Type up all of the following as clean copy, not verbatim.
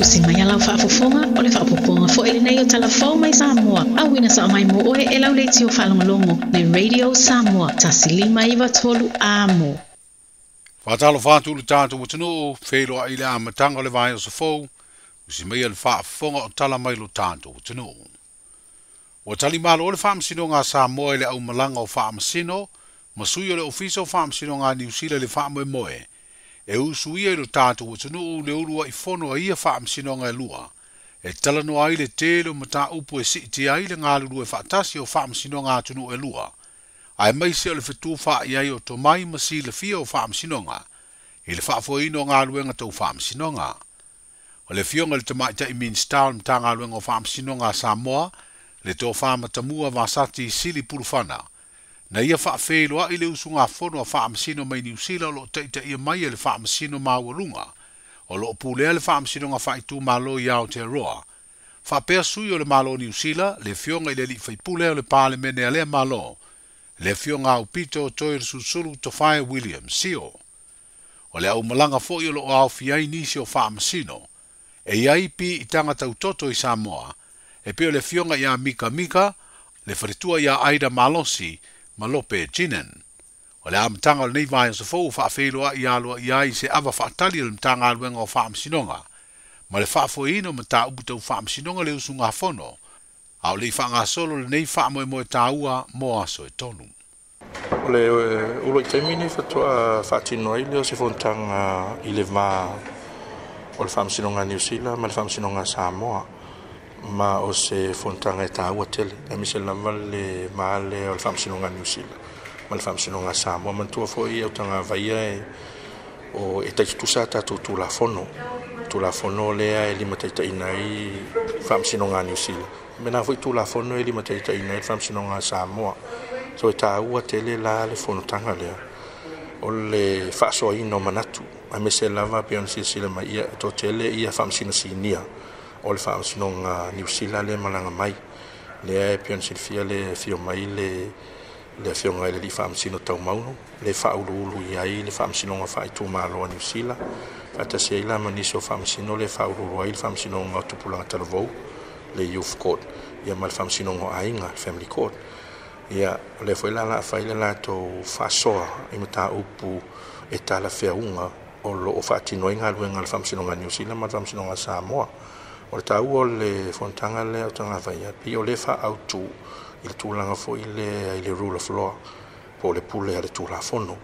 Pusi mai ala faafofonga o le faapoponga fo ele nei o talafou mai Samoa. Awina sa mai mo oe e lau leiti o falongolongo nei Radio Samoa tasilima iwa tolu amo. Fatalo fatu le tātou watano wheloa ile a matanga le vai o safou usi mai ele faafofonga o tala mai lo tātou watano. O talimalo o le faamasino ngā Samoa ele au malanga o faamasino masui o le ofiso faamasino ngā niusila le faamoe moe. E usuia ilo tātou watanuu le urua i whono a ia whaamsinonga e lua. E talano a ile tēlo mata upo e siti a ile ngā lulu e whaatasi o whaamsinonga atunu e lua. A e maise o le whetu wha i ai o tomai masi le fia o whaamsinonga. I le whaafo ino ngā luenga tau whaamsinonga. O le fionga le tamaita i Minstown mta ngā luenga o whaamsinonga a Samoa. Le tō whaamatamua vasati i sili purufana. Na ia whaafelo a ile usunga whono a whaamsino mai niusila o loo teita ia mai ele whaamsino mawalunga. O loo pulea le whaamsino nga whaitu malo iao te roa. Whapea sui o le malo niusila, le fionga ile li whaipulea o le pāle mene alea malo. Le fionga au pito toer susuru Tofaya Williams, sio. O le au malanga fo i o loo au fiai nisi o whaamsino. E iai pi i tangata utoto i Samoa. E peo le fionga ia Mika Mika, le wharitua ia Aida Malosi, Malope Jinen. O le amtanga le nei vai o safou whaafeiloa i aloa i ai se awa whaatali le mtanga aluenga o whaamsinonga. Ma le whaafoeino ma tā uputau whaamsinonga le usunga hafono. Au le whaanga solo le nei whaamoe moe tā ua moa aso e tonu. O le uloi taimine whatua whaatino ai leo se fontanga i le maa o le whaamsinonga New Zealand ma le whaamsinonga Samoa. Ma o se fontanga e tāua tele. A mi se lava le maale o le whaamsinonga New Zealand. Ma le whaamsinonga Samoa. Mantua fo i au tanga vaia e o e taitutusa tātou tulafono. Tulafono lea e lima taita inai whaamsinonga New Zealand. Mena fo i tulafono e lima taita inai whaamsinonga Samoa. So e tāua tele la le fontanga lea. O le whaasoa ino manatu. A mi se lava peon sila ma ia to tele ia whaamsina sinia. O le whaamsinonga New Zealand le malanga mai. Lea e pion silfia le fio mai le fio ngai le li whaamsino tau mauno. Le whaululu iai le whaamsinonga whaitu māloa New Zealand. Whatasi eila manisi o whaamsino le whaululu ai le whaamsinonga o Tupulanga Talavou. Le Youth Court. Ia ma le whaamsinonga o Ainga, Family Court. Ia le whaila la whaile la tau whasoa i mata upu e tala whiaunga o lo o whaatinoinga luenga le whaamsinonga New Zealand ma le whaamsinonga Samoa. O le tau o le fontanga le au tanga vaia, pi o le wha au tū, il tūlanga fo i le rule of law, po le pule a le tūlafono,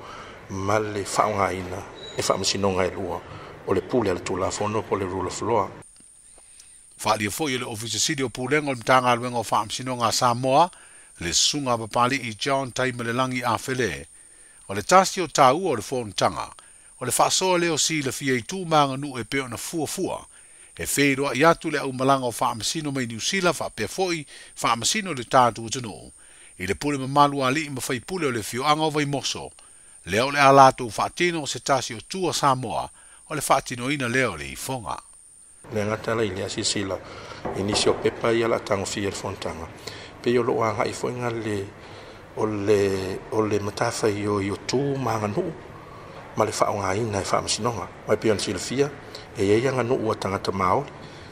ma le whaunga ina, e whaamisinonga e lua, o le pule a le tūlafono po le rule of law. Whaalia fo i le ofisa sidi o pūlenga o le mtanga aluenga o whaamisinonga Samoa, le sunga papali i John Taimelelangi a Fele, o le tasti o tau o le fontanga, o le whaasoa leo si le fia i tūmanga nu e peo na fuafua, e wheroa i atu le au malanga o whaamasino mai niusila whapefoi whaamasino le tātou tano. I le pule mamalu a lii mawhai pule o le fioanga o vai moso. Leo le alato whaatino se tasi o tua Samoa o le whaatino ina leo le ifonga. Le ngatala i lea sisila inisio pepa i ala tango fia le fontanga. Peo loo anga ifonga le o le matafa i o tū maanga nuu. Ma le whaonga ina i whaamasinonga. Mai peo nisila fia. E ia nga nuu a tangata maori,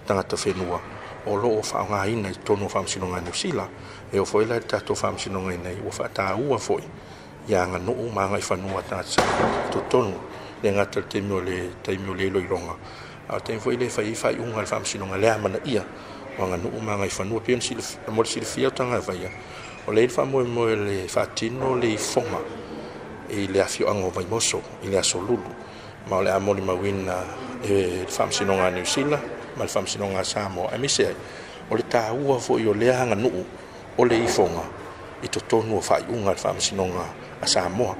tangata whenua. O loo whaonga ina i tono whaamsinonga New Zealand. E o foila i tato whaamsinonga ina i o whaata ua foi. Ia nga nuu maanga i whanua tangata to tono. Le ngata le taimio le loironga. A te foila i whai unga le whaamsinonga lea mana ia. O nga nuu maanga i whanua pion mori silifia o tanga vaia. O le whamoe moe le whaatino le i fonga. I le afio ango vai moso, i le aso lulu. Ma o le amori mawina e whaamsinonga New Zealand, ma le whaamsinonga Samoa. A misea, o le tāua fo i o lea hanga nuu, o le ifonga, i to tonua whaiunga le whaamsinonga a Samoa.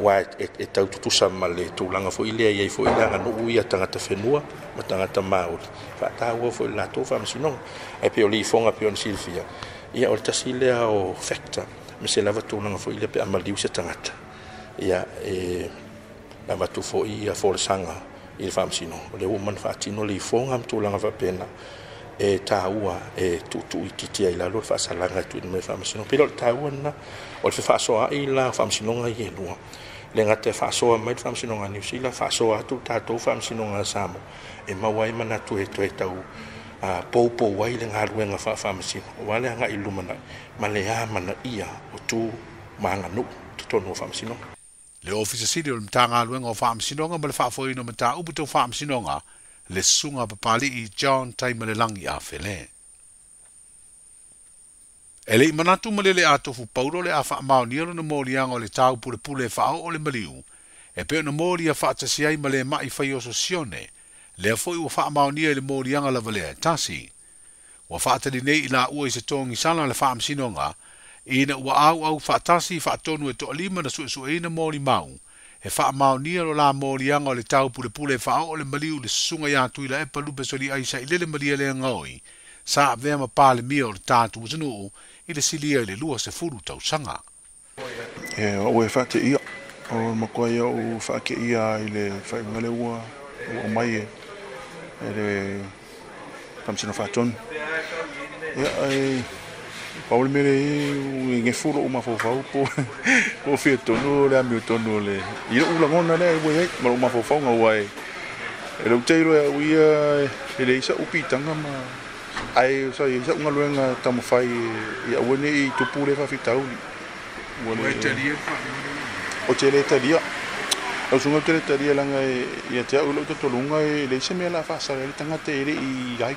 Wa e taututusa ma le tūlanga fo i lea iei fo i lea hanga nuu i a tangata whenua, ma tangata maori. Whaatāua fo i la tō whaamsinonga, e peo li ifonga peo ni Silvia. Ia o le tasi lea o factor, me se lava tūlanga fo i lea pe amaliu se tangata. Ia e lava tū fo i a foresanga. Il whaamsino, le uman whaatino le ifonga mtulanga whapena e tāua e tutu i titia i lalo whaasalanga i tuinu me whaamsino. Pilo le tāua na, o le whaasoa i la whaamsinonga i elua. lenga te fasoa mai famsinonga New Zealand fasoa tu tatou famsinonga Samoa e mawai mana tu e tu tau a popo wai lenga ruenga fa famsin wale nga ilumana malea mana ia o tu manga no tono famsinonga le ofisa sidi o mtanga ruenga famsinonga bal fa foi no mta u tu famsinonga le sunga papali i John Taimele langi a fele ele i manatu malele a tofu paulo le a wha mao nielo na mōrianga o le tau pule pule whaau o le maliu. E peo na mōria wha atasi ai ma le mai whai oso sione. Lea fo i wa wha mao nielo le mōrianga la valea tasi. Wa wha atali nei i la ua i se tōngi sala le wha amsinonga. I na ua au au wha atasi wha atonu e toa lima na suesue i na mōri mau. E wha mao nielo la mōrianga o le tau pule pule whaau o le maliu le sunga ya tuila e palupe soli aisa i lele malia le ngoi. Sa avea ma pāle mia o le tātu uzenuu i le silia i le lua se furu tausanga. O e whate ia, o makoa ia o whake ia i le whaimale ua o mai e le tamsino whatonu. E paole mere i nge furu o mafofau po fia tonu le ami o tonu le i ula ngona le e wei ma o mafofau ngā wai e lau teiro e au ia e le isa upitanga ma ai so yesa unga luenga tamfai ya woni tupule fa fitauli woni italia o tele italia o sunga tele italia langa ya tia ulo to lunga le semela la fa sala tanga tele i ai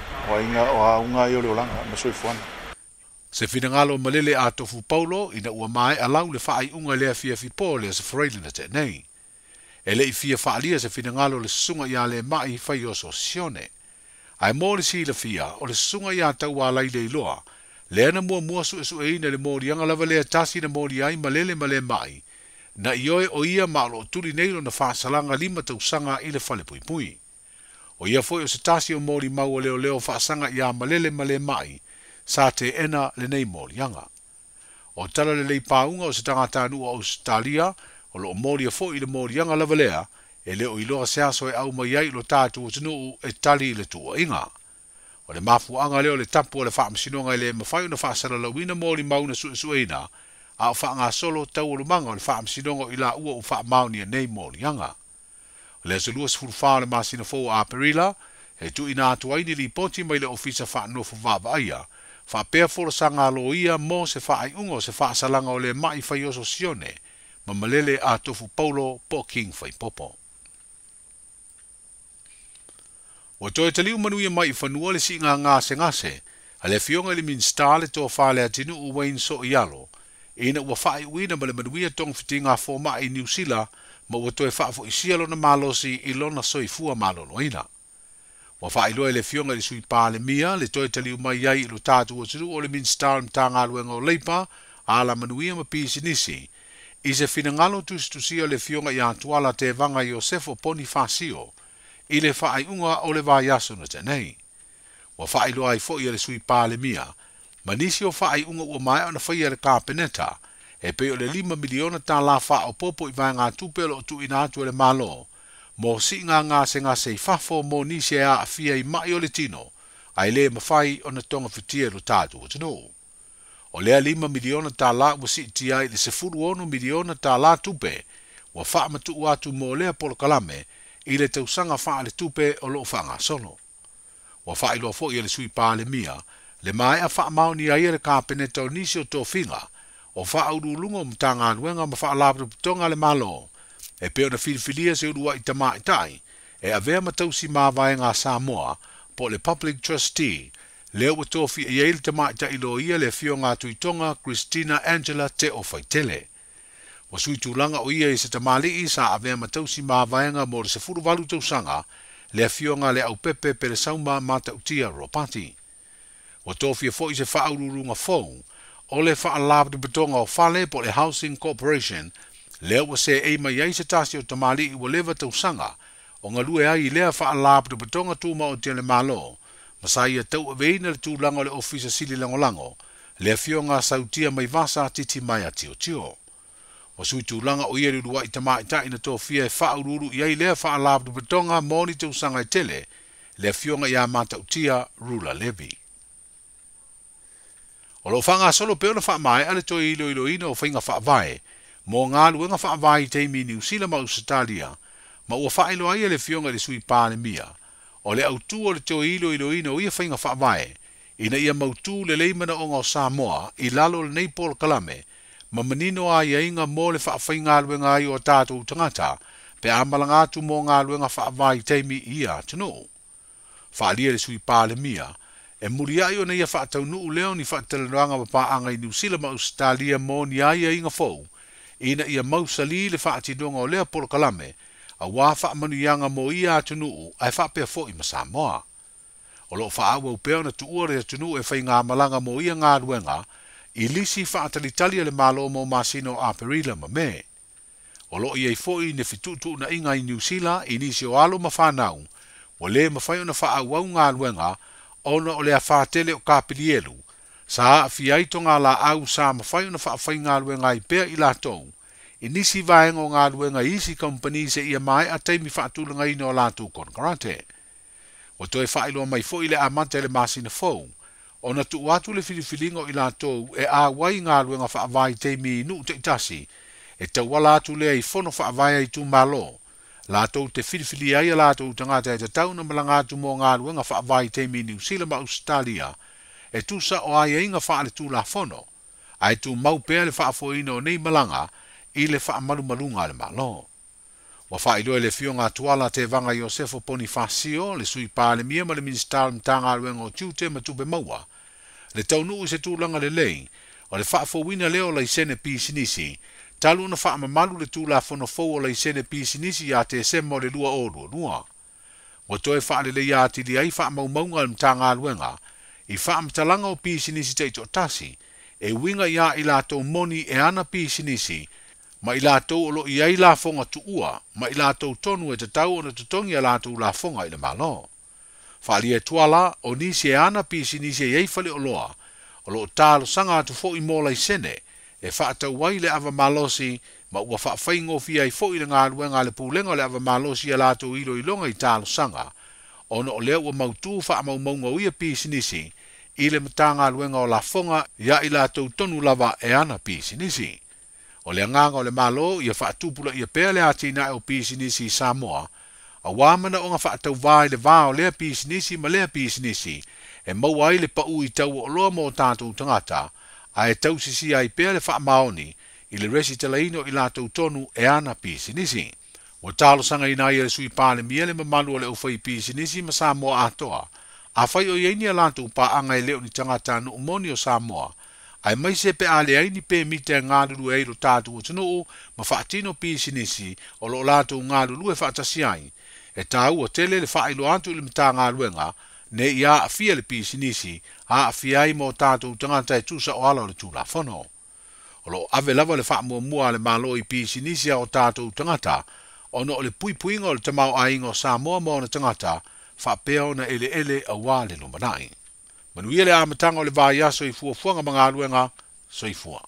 o inga o nga yo lo langa ma so fo se finangalo malele a tofu paulo ina u mai alau le fa ai unga le afia fi pole se freilina te nei ele i fia faalia se finangalo le sunga ia le mai fai oso sione. Ai mōri si le fia o le sunga ia tau alai le iloa, le ana mua mua su esu eina le mōri anga lava lea tasi na mōri ai malele male mai, na ioe o ia maalo o tuli neilo na whaasalanga lima tausanga i le fale pui pui. O ia foi o se tasi o mōri mau leo leo whaasanga ia malele male mai, sa te ena le nei mōri anga. O tala le lei pāunga o se tangatanu o Australia, o loo mōria fōi le mōrianga lava lea, e leo iloa se aso e au mai ai lo tātu o tunu e tali le tua inga. O le mafuanga leo le tapu o le whaamsinonga le mawhai na whaasara lawina mōri mauna suesueina, a o whaanga solo tau o lumanga o le whaamsinonga i la ua o whaamaunia nei mōrianga. O le zulua sifurufā le masina fō a perila, e tu ina atuaini li poti mai le ofisa whaanofu vava aia, whapea forosanga loia mō se whaaiunga o se whaasalanga o le mai whaioso sione, mamalele a tofu paulo po king fai popo. O toi taliu manuia mai i whanua le si ngā ngāse ngāse, a le fionga le minsta le tō whālea tinu uwain so ialo, e na ua whae uina ma le manuia tong fiti ngā fōma i New Zealand, ma ua toi whaafo i sialo na malosi i lona soifua maloloina. Ua whae loa le fionga le sui pā le mia, le toi taliu mai iai i lo tātu o tinu o le minsta le mta ngā luenga o leipa, a la manuia ma pisi nisi, i se finangalo tusi o le fionga i antuala te vanga Iosefo Ponifasio, i le whaaiunga o le vāiasuna te nei. Wa whaailoa i fōi le sui pāle mia, manisi o whaaiunga ua mai ana whaia le kāpeneta, e peo le 5 miliona tā la wha o popo i vai ngā tupelo o tu ina atu le malo, mō si ngā se i whafo mō nisi ea a fia i mai o le tino, a i le mawhai o na tonga fitia lo tātu o tino. O lea 5 miliona tā la ua si iti ai le 10 miliona tā la tupe, ua wha matu atu mō lea polo kalame, i le tausanga wha le tupe o loo wha ngā solo. Ua wha iloa fo i le sui pā le mia, le maea wha mauni a ia le kāpeneta o nisi o tō whinga, o wha aurulungo mtanga anuenga ma wha alapra putonga le malo, e peo na filifilia se urua i tamā itai, e avea matausi māwae ngā Samoa po le Public Trustee, leo wa tōwhi e yeil te maita ilo ia le fio ngā tuitonga Christina Angela te o Faitele. Wa sui tūlanga o ia i se tamali i sa avea matausi māwaenga mōre se furu walu tausanga le fio ngā le au pepe pere sauma mata utia ropati. Wa tōwhi e fōi se whaarurunga fōu o le whaalabdi betonga o fale po le Housing Corporation Lea wa se e mai ai se tasi o tamali i wa lewa tausanga, o ngalue ai lea faa laap de batonga tuma o tele malo, masai a tau aveina le tūlanga le ofisa sili langolango, lea fio ngā sautia mai vasa titi mai a tio tio. O sui tūlanga o ieri rua i tama ita ina tofia e faa ururu i ai lea faa laap de batonga moni tausanga i tele, lea fio ngā ia mata utia rula lebi. O lo fanga solo peona faa mai ale toi ilo ilo ina o fainga faa vae, mō ngā luenga wha awai te imi ni usila ma usitalia, ma ua wha ilo aia le fionga le sui pāne mia, o le autu o le teo ilo ilo ina o ia whainga wha awai, ina ia mautu le leimana o ngā Samoa i lalo le Neipol kalame, ma manino a ia inga mō le wha awhainga luenga ai o tātou tangata, pe amalangatu mō ngā luenga wha awai te imi ia tano. Wha alia le sui pāne mia, e muri aio na ia wha ataunuu leo ni wha atalanuanga wapaanga i ni usila ma usitalia mō ni aia inga fōu, ina ia mausali le whaatinonga o lea polo kalame, a wā whaamanuianga mo ia atunuu, ai whaapea fo i Masamoa. O loo whaawa upeo na tuuare atunuu e whai ngā malanga mo ia ngā ruenga, i lisi whaatalitalia le malo mo masino a perila ma me. O loo iei fo i ne fitutu na inga i New Zealand, i nisi o alo mawhanau, o le mawhaio na whaawau ngā ruenga, ona o lea whaatele o kāpilielu, sa fiai to ngā la au sa mawhai na whaafai ngā luenga i pēr i lātou, i nisi vaenga o ngā luenga isi company se ia mai a teimi whaatulanga ino o lātou konkarate. O toi whaeloa mai fo i le amante le māsina fōu, o na tu watu le filifilingo i lātou e āwai ngā luenga whaavai teimi i nuu teitasi, e tawala atu lea i whono whaavai i tu malo, lātou te filifili ai a lātou tangata e te tauna malangatu mō ngā luenga whaavai teimi ni usila ma Australia, e tusa o aia inga wha ale tū la whono, ai tū maupea le wha foina o nei malanga, i le wha malumalunga le malo. Wa wha iloe le fio ngā tuala te vanga Iosefo Ponifasio, le sui pāle mia ma le minister mtanga ruenga o tiute matube maua, le taunuu se tūlanga le lei, o le wha foina leo la isene pīsinisi, talu na wha mamalu le tū la whono fōu o la isene pīsinisi a te sema o le lua o lua nua. Wa toe wha le lea atili ai wha maumaunga mtanga ruenga, i wha mtalanga o pīsinisi te ito tasi, e winga ia i lātou moni e ana pīsinisi, ma i lātou olo i ai lāfonga tuua, ma i lātou tonu e te tau ona tutongi a lātou lāfonga i le malo. Whali e tuala, o nisi e ana pīsinisi e eifale oloa, olo o tālo sanga atu fo i mōla i sene, e wha atawai le ava malosi, ma ua wha whaingofi ai fo i le ngā luenga le pūlenga le ava malosi a lātou ilo ilonga i tālo sanga, ono o leo wa mautu wha amaumaunga uia pīsinisi, ile mtanga luenga o lafonga ia ila tautonu lava e ana pīsinisi. O le anganga o le malo ia whaatupula ia pēle atina e o pīsinisi Samoa, a wāmana o ngā whaatauwai le vā o lea pīsinisi ma lea pīsinisi, e mauai le pau i tau o loa mō tātou tangata, a e tausisi ai pēle whaamaoni, ile resi talaino ila tautonu e ana pīsinisi. O tālo sanga ina ia le sui pāle miele mamalu o le ufai pīsinisi ma Samoa atoa, a whai o yeini a lātou pāanga e leo ni tangata nuu moni o Samoa, ai mai se pe ale ai ni pe mite ngālulu eiro tātou o tanuu ma whaatino pīsinisi o lo lātou ngālulu e whaatasi ai, e tāu o tele le whailo atu ili mta ngāluenga, ne i a awhia le pīsinisi, a awhia ai mō tātou tangata e tūsa o ala o le tūlafono. O lo ave lava le whaamuamua le malo i pīsinisi a o tātou tangata, ono o le puipuinga o le tamau ainga o Samoa mōna tangata, whapea ona ele ele a wā le lumanai. Manuia le amatanga o le vāiaso i fuafuanga mga aluenga, soifua.